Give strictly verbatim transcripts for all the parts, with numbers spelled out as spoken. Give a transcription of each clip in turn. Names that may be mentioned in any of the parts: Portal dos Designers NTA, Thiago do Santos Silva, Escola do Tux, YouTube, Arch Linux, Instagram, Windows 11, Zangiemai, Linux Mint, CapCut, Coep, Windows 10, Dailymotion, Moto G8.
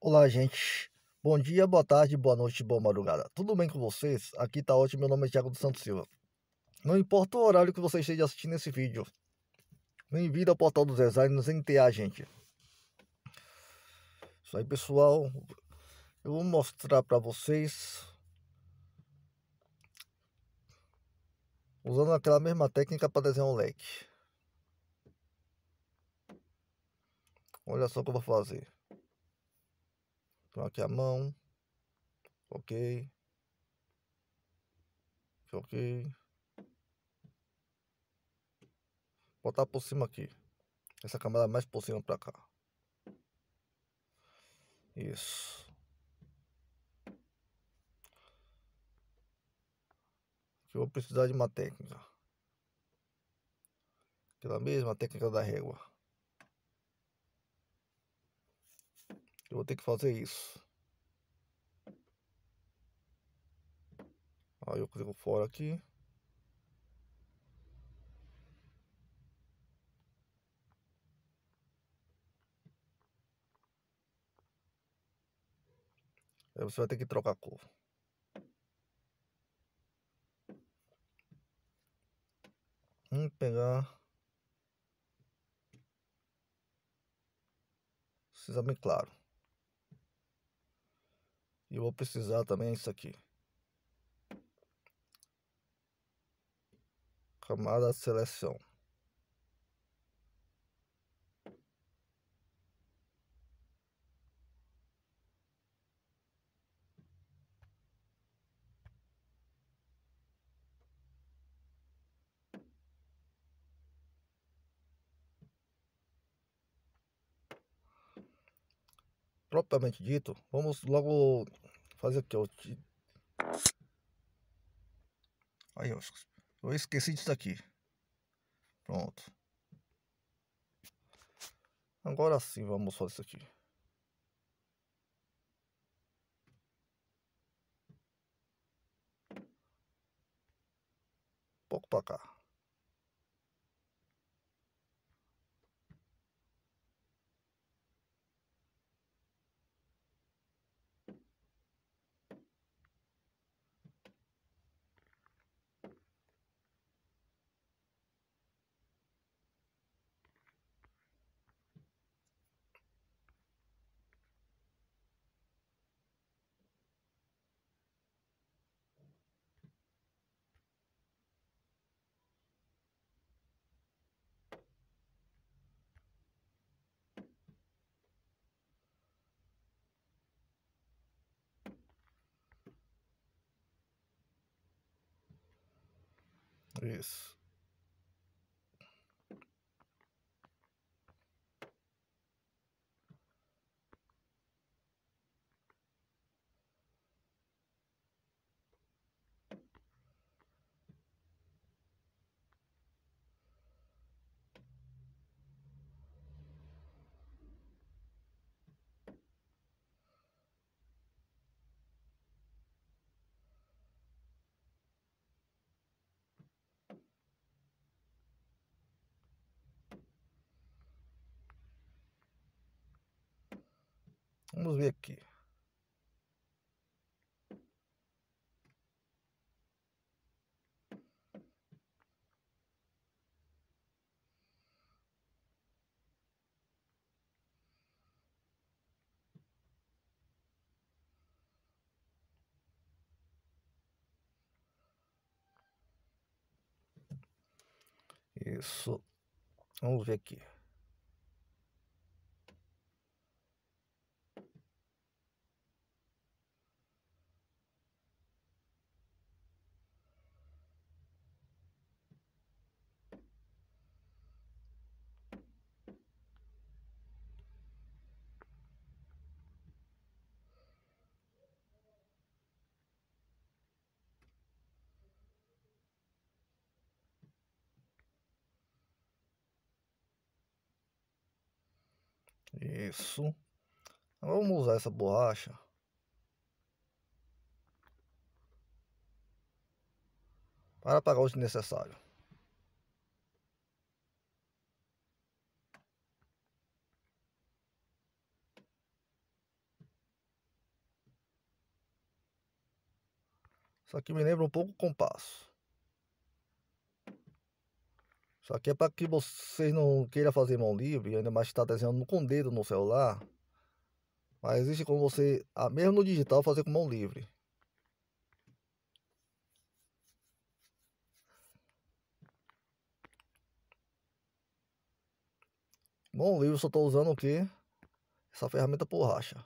Olá, gente. Bom dia, boa tarde, boa noite, boa madrugada. Tudo bem com vocês? Aqui tá ótimo, meu nome é Thiago do Santos Silva. Não importa o horário que você esteja assistindo esse vídeo, bem-vindo ao Portal dos Designers N T A, gente. Isso aí, pessoal. Eu vou mostrar pra vocês, usando aquela mesma técnica para desenhar um leque. Olha só o que eu vou fazer. Aqui a mão, ok, ok, botar por cima aqui, essa camada mais por cima pra cá, isso, aqui eu vou precisar de uma técnica, aquela mesma técnica da régua. Eu vou ter que fazer isso. Aí eu clico fora aqui. Aí você vai ter que trocar a cor. Vamos pegar. Precisa bem claro. E eu vou precisar também isso aqui. Camada de seleção. Propriamente dito, vamos logo fazer aqui, ó. Aí, ó, eu esqueci disso aqui. Pronto. Agora sim, vamos fazer isso aqui. Um pouco para cá. Isso. Vamos ver aqui. Isso. Vamos ver aqui. Isso. Agora vamos usar essa borracha. Para apagar o desnecessário. Isso aqui me lembra um pouco o compasso. Isso aqui é para que vocês não queiram fazer mão livre, ainda mais estar desenhando com o dedo no celular. Mas existe como você, mesmo no digital, fazer com mão livre. Mão livre, eu só estou usando o que? Essa ferramenta borracha.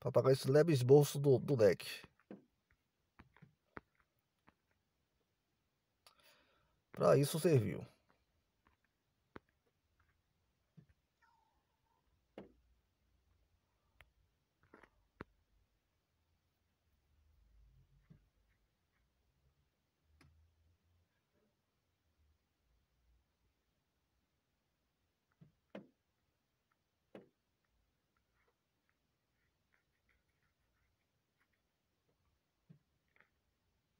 Para apagar esse leve esboço do, do deck. Para isso serviu.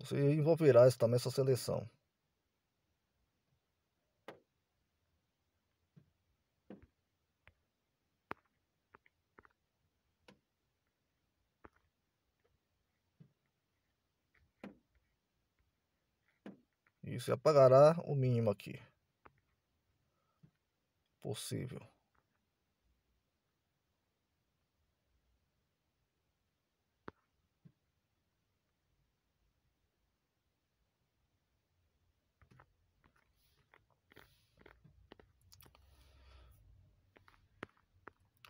Você envolverá isso também, essa seleção. E você apagará o mínimo aqui possível.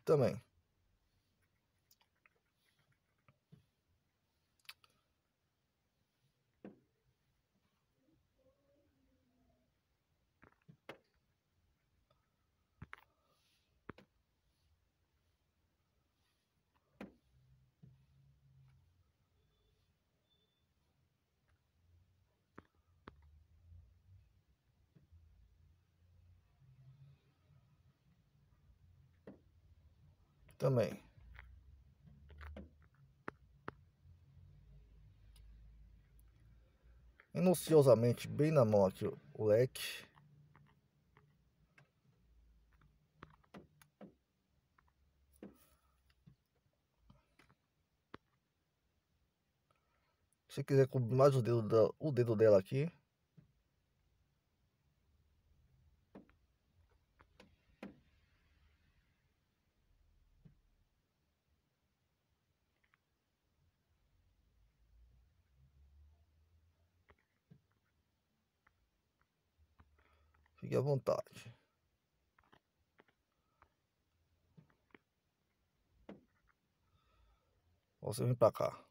Também também minuciosamente bem na mão aqui o leque. Se quiser cobrir mais o dedo da, o dedo dela aqui, fique à vontade. Você vem pra cá.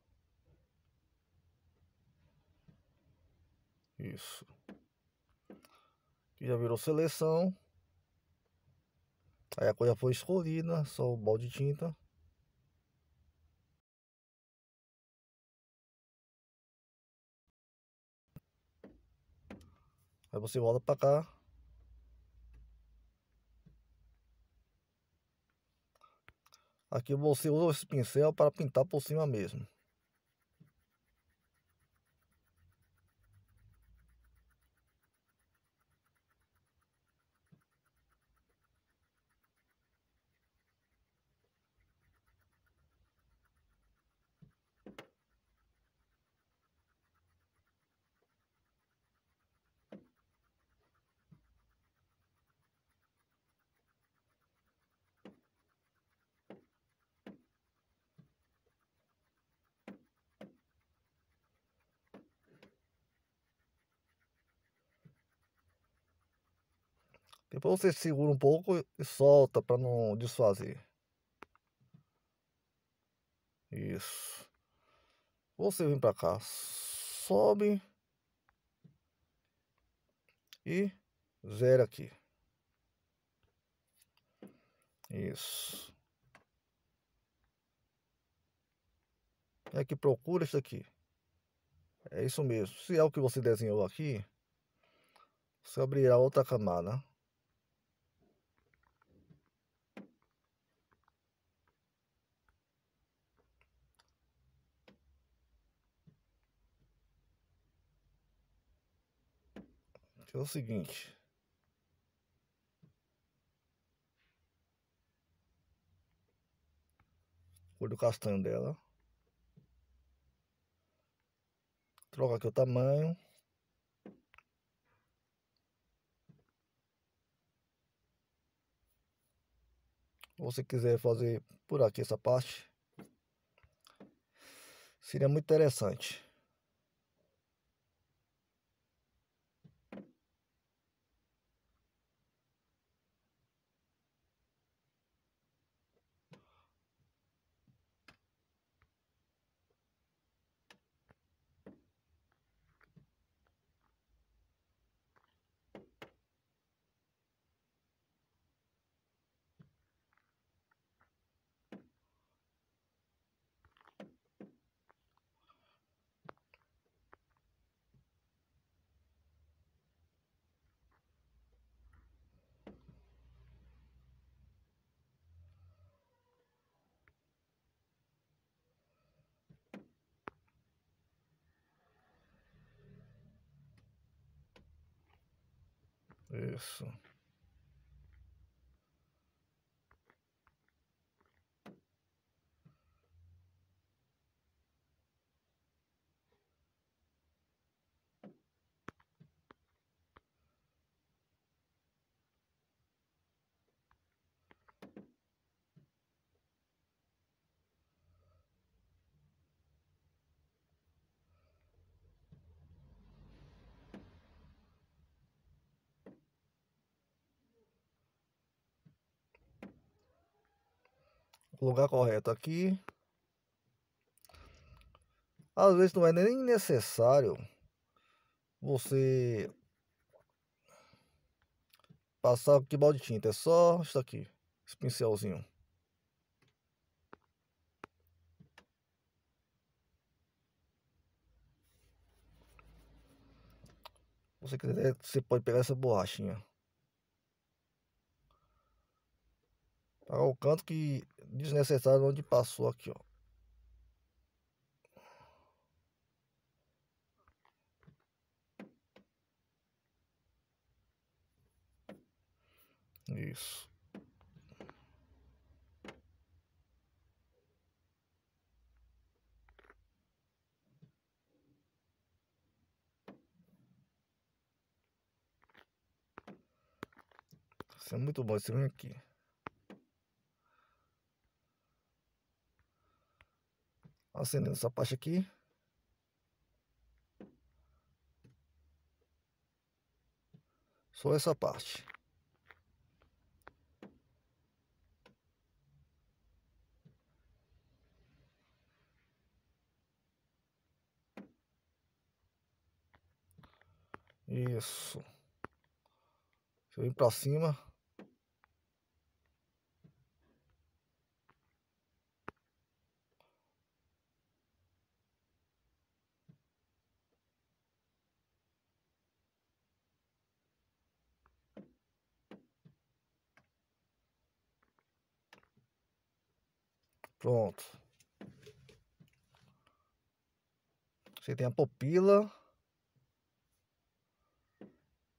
Isso. Aqui já virou seleção. Aí a coisa foi escolhida, só o balde de tinta. Aí você volta pra cá. Aqui você usa esse pincel para pintar por cima mesmo. Depois você segura um pouco e solta para não desfazer. Isso. Você vem para cá, sobe e zera aqui. Isso. E aqui procura isso aqui. É isso mesmo. Se é o que você desenhou aqui, você abrirá outra camada. É o seguinte, cor do castanho dela. Troca aqui o tamanho. Ou se quiser fazer por aqui essa parte, seria muito interessante. Isso. Lugar correto aqui. Às vezes não é nem necessário você passar o que balde de tinta, é só isso aqui, esse pincelzinho. Se você quiser, você pode pegar essa borrachinha. Para o canto que desnecessário onde passou aqui, ó. Isso. Isso é muito bom esse vinho aqui. Acendendo essa parte aqui. Só essa parte. Isso. Deixa eu ir pra cima. Pronto. Você tem a pupila.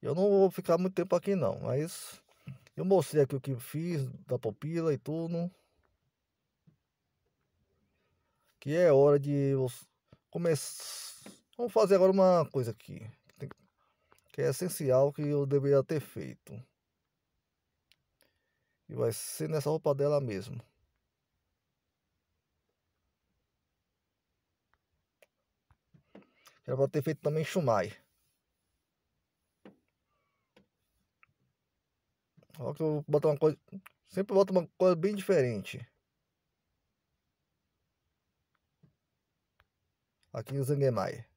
Eu não vou ficar muito tempo aqui não, mas eu mostrei aqui o que eu fiz da pupila e tudo. Que é hora de começar. Vamos fazer agora uma coisa aqui, que é essencial, que eu deveria ter feito. E vai ser nessa roupa dela mesmo. Era para ter feito também chumai. Olha que eu vou botar uma coisa. Sempre boto uma coisa bem diferente. Aqui em Zangemai.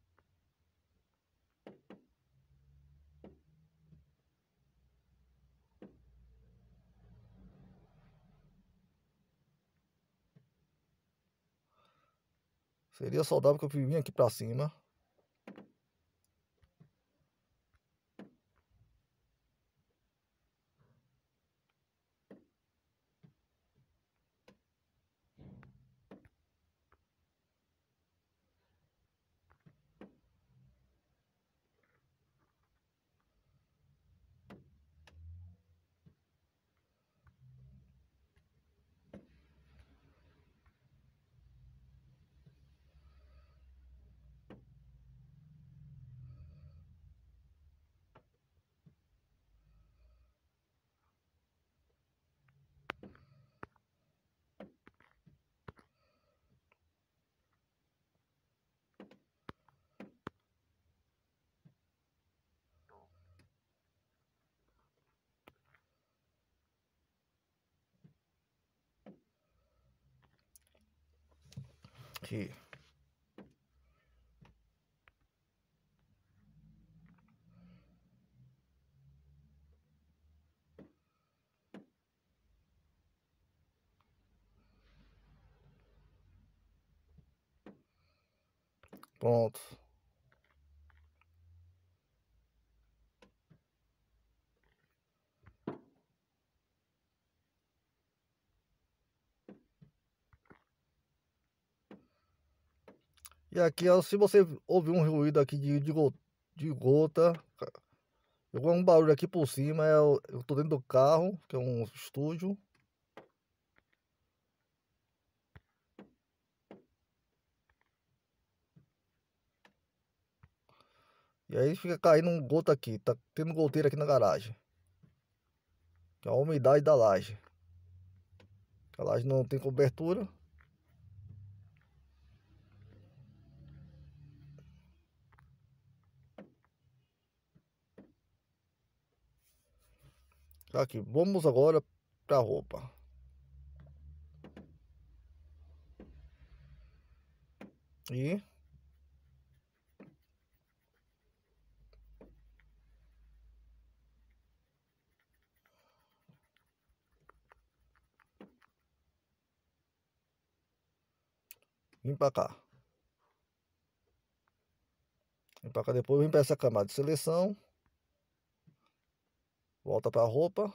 Seria saudável que eu vim aqui para cima. aqui. Pronto. E aqui, ó, se você ouvir um ruído aqui de, de, de gota, eu vou um barulho aqui por cima, eu, eu tô dentro do carro, que é um estúdio. E aí fica caindo um goto aqui, tá tendo goteira aqui na garagem. Que é a umidade da laje. A laje não tem cobertura. Aqui, vamos agora pra roupa. E... vim para cá. Vim para cá depois, vim para essa camada de seleção. Volta para a roupa.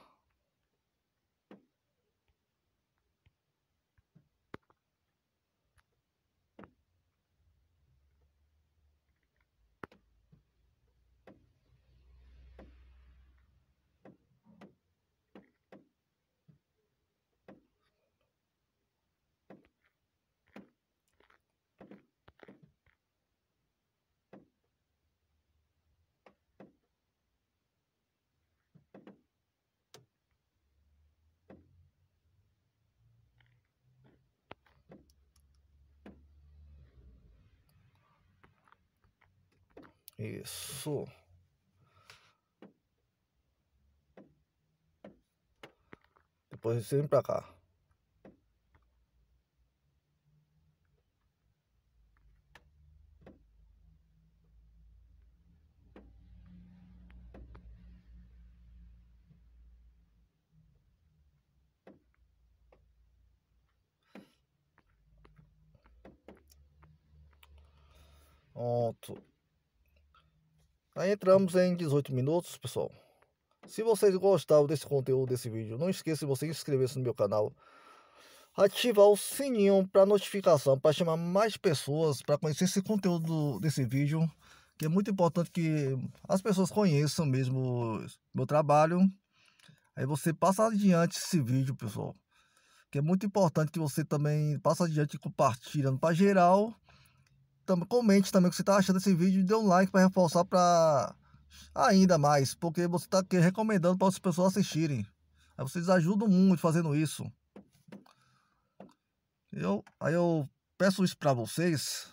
Isso. Depois você vem pra cá. Pronto. Aí entramos em dezoito minutos, pessoal. Se vocês gostaram desse conteúdo, desse vídeo, não esqueça de você inscrever-se no meu canal, ativar o sininho para notificação, para chamar mais pessoas para conhecer esse conteúdo desse vídeo, que é muito importante que as pessoas conheçam mesmo meu trabalho. Aí você passa adiante esse vídeo, pessoal, que é muito importante que você também passa adiante compartilhando para geral. Também, comente também o que você está achando desse vídeo e dê um like para reforçar para ainda mais, porque você está recomendando para outras pessoas assistirem. Aí vocês ajudam muito fazendo isso. Eu, aí eu peço isso para vocês,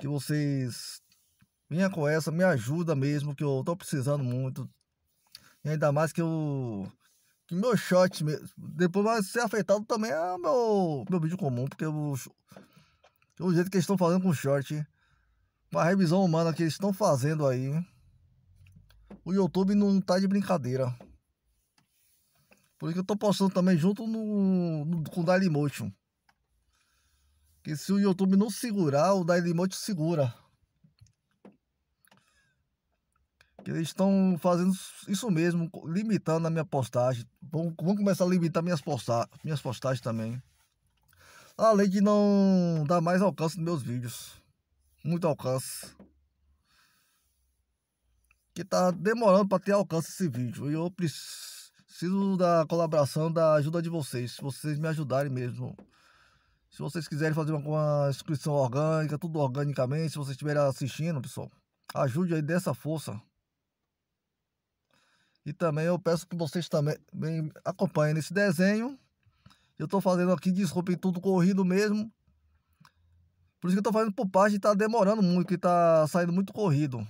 que vocês venham com essa, me ajuda mesmo, que eu estou precisando muito. E ainda mais que eu... que meu shot depois vai ser afetado também é meu, meu vídeo comum, porque eu... o jeito que eles estão fazendo com o short, uma revisão humana que eles estão fazendo aí, o YouTube não tá de brincadeira. Por isso que eu tô postando também junto no, no, com o Dailymotion. Porque se o YouTube não segurar, o Dailymotion segura. Que eles estão fazendo isso mesmo, limitando a minha postagem. Vão, vão começar a limitar minhas, posta minhas postagens também. Além de não dar mais alcance nos meus vídeos. Muito alcance. Que tá demorando para ter alcance esse vídeo. E eu preciso da colaboração, da ajuda de vocês. Se vocês me ajudarem mesmo. Se vocês quiserem fazer alguma inscrição orgânica, tudo organicamente. Se vocês estiverem assistindo, pessoal, ajude aí dessa força. E também eu peço que vocês também acompanhem esse desenho. Eu tô fazendo aqui, desculpe, tudo corrido mesmo. Por isso que eu tô fazendo por parte, tá demorando muito, que tá saindo muito corrido.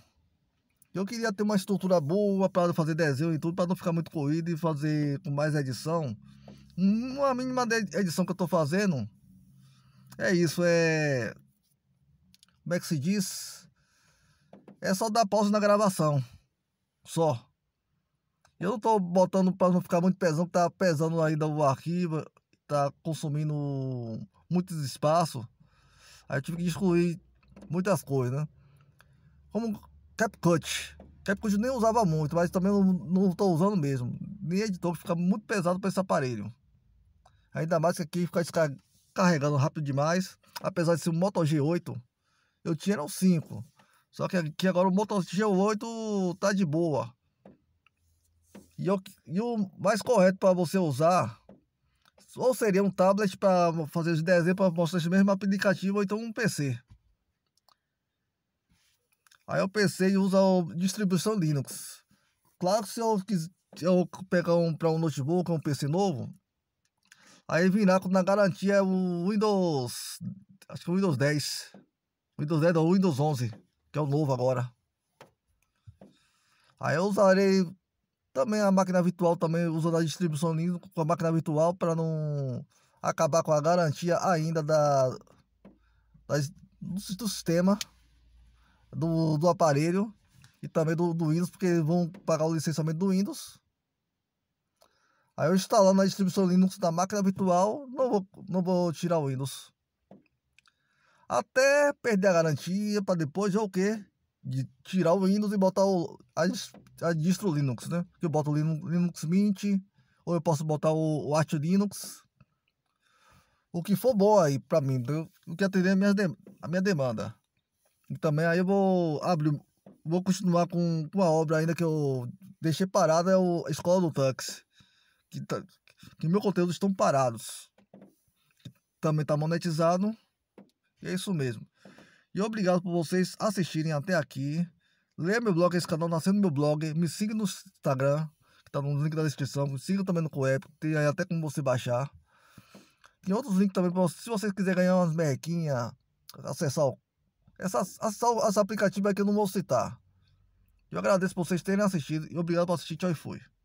Eu queria ter uma estrutura boa para fazer desenho e tudo, para não ficar muito corrido e fazer com mais edição. Uma mínima edição que eu tô fazendo, é isso, é... Como é que se diz? É só dar pausa na gravação. Só. Eu não tô botando para não ficar muito pesando, tá pesando ainda o arquivo, tá consumindo muito espaço. Aí eu tive que excluir muitas coisas, né? Como CapCut. CapCut eu nem usava muito, mas também não, não tô usando mesmo. Nem editor, fica muito pesado para esse aparelho. Ainda mais que aqui fica carregando rápido demais. Apesar de ser um Moto G oito, eu tinha era um cinco. Só que aqui agora o Moto G oito tá de boa. E, eu, e o mais correto para você usar, ou seria um tablet para fazer os desenhos, para mostrar esse mesmo aplicativo, ou então um P C. Aí o P C usa a distribuição Linux. Claro que se eu, se eu pegar um, para um notebook, um P C novo, aí virá na garantia é o Windows, acho que o Windows dez. Windows dez ou Windows onze, que é o novo agora. Aí eu usarei também a máquina virtual, também usando a distribuição Linux com a máquina virtual, para não acabar com a garantia ainda da, da do sistema do, do aparelho e também do, do Windows, porque vão pagar o licenciamento do Windows. Aí eu instalando a distribuição Linux da máquina virtual, não vou, não vou tirar o Windows. Até perder a garantia, para depois é o que? De tirar o Windows e botar o, a, a distro Linux, né? Eu boto o Linux Mint, ou eu posso botar o, o Arch Linux. O que for bom aí para mim, o que atender a minha, de, a minha demanda. E também aí eu vou abrir, vou continuar com, com uma obra ainda que eu deixei parada, é o Escola do Tux. Que, tá, que meus conteúdos estão parados. Também está monetizado. E é isso mesmo. E obrigado por vocês assistirem até aqui. Leia meu blog, esse canal nascendo meu blog. Me siga no Instagram, que tá no link da descrição. Me siga também no Coep, tem aí até como você baixar. Tem outros links também, pra, se vocês quiserem ganhar umas merrequinhas, acessar, o, essa, acessar o, esse aplicativo aqui eu não vou citar. Eu agradeço por vocês terem assistido e obrigado por assistir. Tchau e fui.